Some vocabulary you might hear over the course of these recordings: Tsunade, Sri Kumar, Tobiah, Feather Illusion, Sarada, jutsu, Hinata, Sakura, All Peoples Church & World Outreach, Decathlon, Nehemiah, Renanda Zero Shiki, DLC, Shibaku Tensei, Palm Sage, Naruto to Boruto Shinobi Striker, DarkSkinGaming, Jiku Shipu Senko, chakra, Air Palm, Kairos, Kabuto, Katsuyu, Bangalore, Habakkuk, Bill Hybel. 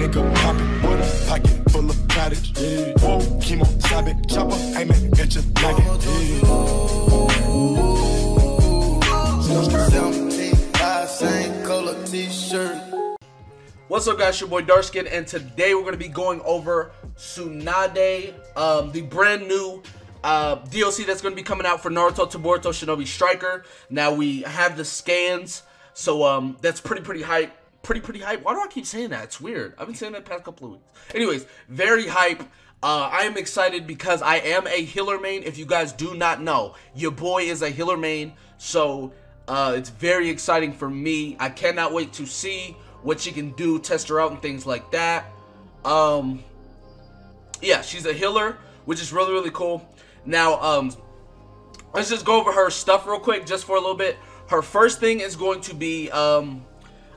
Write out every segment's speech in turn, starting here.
nigga poppin' with a pocket full of cottage. Yeah. Whoa, chemo, stop it, chopper, aimin' at your pocket. What's up, guys? Your boy Darkskin, and today we're gonna be going over Tsunade, the brand new DLC that's gonna be coming out for Naruto to Boruto Shinobi Striker. Now we have the scans, so that's pretty hype. Pretty hype. Why do I keep saying that? It's weird. I've been saying that the past couple of weeks. Anyways, very hype. I am excited because I am a healer main. If you guys do not know, your boy is a healer main, so it's very exciting for me. I cannot wait to see what she can do, test her out and things like that. Yeah, she's a healer, which is really cool. Now, let's just go over her stuff real quick, just for a little bit. Her first thing is going to be,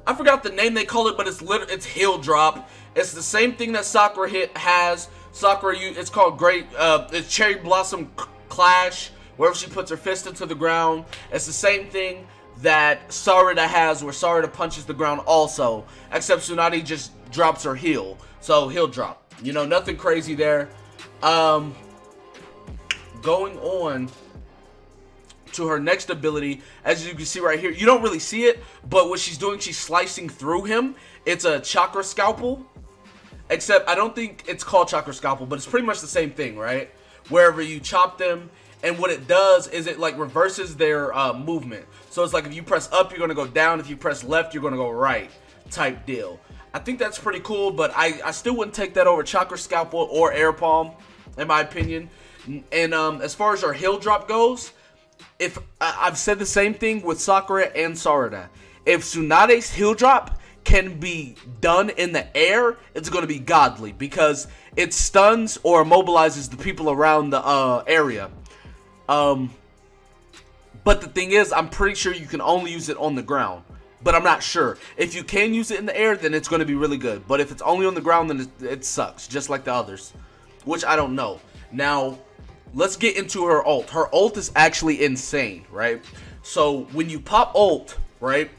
I forgot the name they call it, but it's heal drop. It's the same thing that Sakura has. Sakura, it's called Great, it's Cherry Blossom Clash, wherever she puts her fist into the ground. It's the same thing that Sarada has, where Sarada punches the ground also, except Tsunade just drops her heal. So heal drop, you know, nothing crazy there. Going on to her next ability, as you can see right here, you don't really see it, but what she's doing, she's slicing through him. It's a chakra scalpel, except I don't think it's called chakra scalpel, but it's pretty much the same thing, right? Wherever you chop them, and what it does is it like reverses their movement. So it's like if you press up, you're gonna go down. If you press left, you're gonna go right type deal. I think that's pretty cool, but I still wouldn't take that over chakra scalpel or air palm, in my opinion. And as far as her heal drop goes, if I've said the same thing with Sakura and Sarada, if Tsunade's heal drop can be done in the air, it's going to be godly, because it stuns or immobilizes the people around the area. But the thing is, I'm pretty sure you can only use it on the ground, but I'm not sure. If you can use it in the air, then it's going to be really good, but if it's only on the ground, then it sucks, just like the others, which I don't know. Now, let's get into her ult. Her ult is actually insane, right? So when you pop ult, right,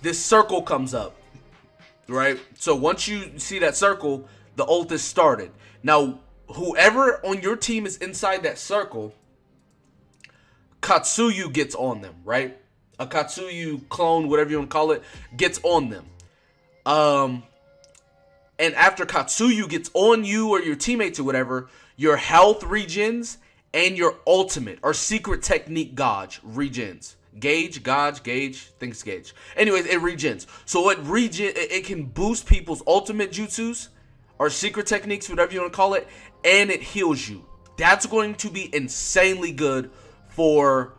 this circle comes up, right? So once you see that circle, the ult is started. Now, whoever on your team is inside that circle, Katsuyu gets on them, right? A Katsuyu clone, whatever you want to call it, gets on them. And after Katsuyu gets on you or your teammates or whatever, your health regens and your ultimate or secret technique gauge regens. Gauge. Anyways, it regens. So it can boost people's ultimate jutsus or secret techniques, whatever you want to call it, and it heals you. That's going to be insanely good for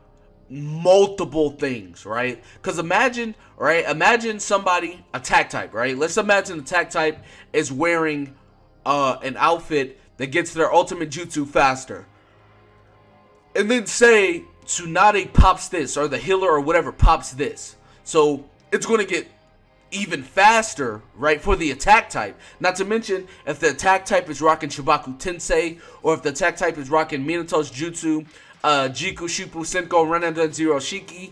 multiple things, right? Because imagine, right? Imagine somebody, attack type, right? Let's imagine attack type is wearing an outfit that gets their ultimate jutsu faster. And then say Tsunade pops this, or the healer or whatever pops this. So it's going to get even faster, right, for the attack type. Not to mention, if the attack type is rocking Shibaku Tensei, or if the attack type is rocking Minato's jutsu, Jiku Shipu Senko, Renanda Zero Shiki.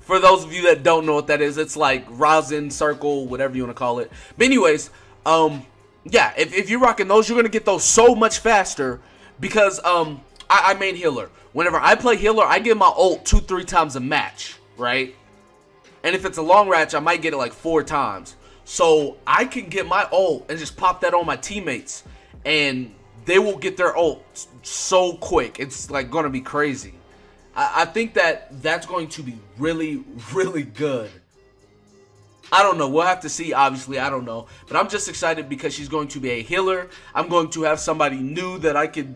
For those of you that don't know what that is, it's like Rosin, Circle, whatever you want to call it. But anyways, yeah, if you're rocking those, you're going to get those so much faster, because I main healer. Whenever I play healer, I get my ult 2-3 times a match, right? And if it's a long match, I might get it like 4 times. So I can get my ult and just pop that on my teammates, and they will get their ult so quick. It's like going to be crazy. I think that's going to be really good. I don't know. We'll have to see, obviously. I don't know. But I'm just excited because she's going to be a healer. I'm going to have somebody new that I could...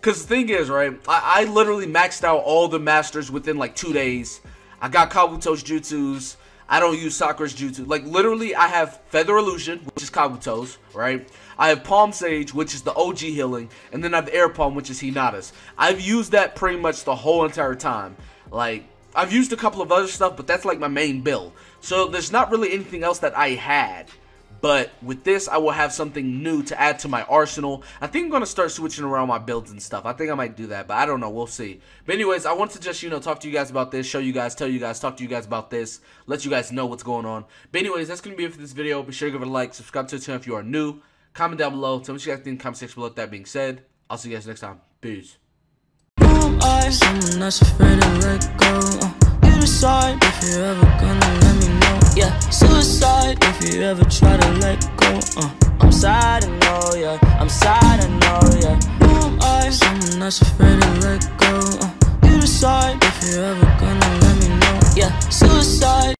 Because the thing is, right, I literally maxed out all the masters within like 2 days. I got Kabuto's jutsus. I don't use Sakura's jutsu. Like, literally, I have Feather Illusion, which is Kabuto's, right? I have Palm Sage, which is the OG healing. And then I have Air Palm, which is Hinata's. I've used that pretty much the whole entire time. Like... I've used a couple of other stuff, but that's like my main build. So there's not really anything else that I had. But with this, I will have something new to add to my arsenal. I think I'm going to start switching around my builds and stuff. I think I might do that, but I don't know. We'll see. But anyways, I want to just, talk to you guys about this, show you guys, tell you guys, talk to you guys about this, let you guys know what's going on. But anyways, that's going to be it for this video. Be sure to give it a like, subscribe to the channel if you are new. Comment down below. Tell me what you guys think in the comment section below. With that being said, I'll see you guys next time. Peace. Someone that's afraid to let go. You decide if you're ever gonna let me know. Yeah, suicide if you ever try to let go. I'm sad, I know, yeah. I'm sad, I know, yeah. Who am I? Someone that's afraid to let go. You decide if you're ever gonna let me know. Yeah.